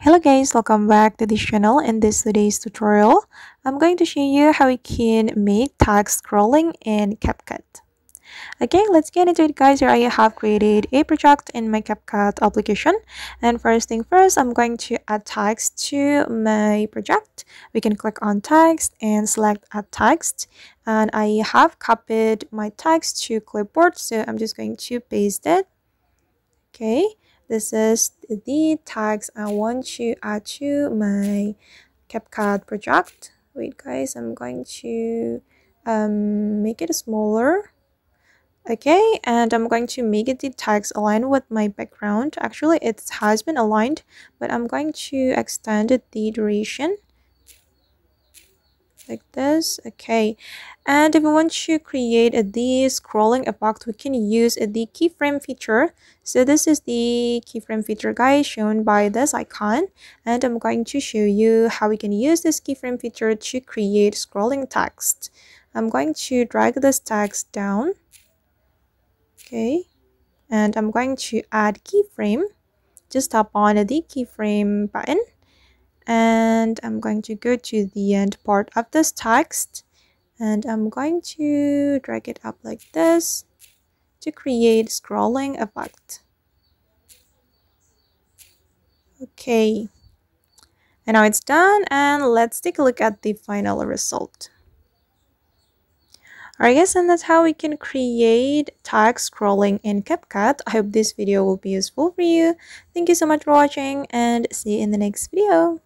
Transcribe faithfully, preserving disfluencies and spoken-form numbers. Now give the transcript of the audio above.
Hello guys, welcome back to this channel. In this today's tutorial, I'm going to show you how we can make text scrolling in CapCut. Okay, let's get into it guys. Here I have created a project in my CapCut application, and first thing first, I'm going to add text to my project. We can click on text and select add text, and I have copied my text to clipboard, so I'm just going to paste it. Okay, this is the text I want to add to my CapCut project. Wait guys, I'm going to um, make it smaller. Okay, and I'm going to make it the text aligned with my background. Actually, it has been aligned, but I'm going to extend the duration like this. Okay, and if we want to create the scrolling effect, we can use the keyframe feature. So this is the keyframe feature guys, shown by this icon, and I'm going to show you how we can use this keyframe feature to create scrolling text. I'm going to drag this text down. Okay, and I'm going to add keyframe. Just tap on the keyframe button, and I'm going to go to the end part of this text, and I'm going to drag it up like this to create scrolling effect. Okay, and now it's done, and let's take a look at the final result. Alright guys, and that's how we can create text scrolling in CapCut. I hope this video will be useful for you. Thank you so much for watching, and see you in the next video.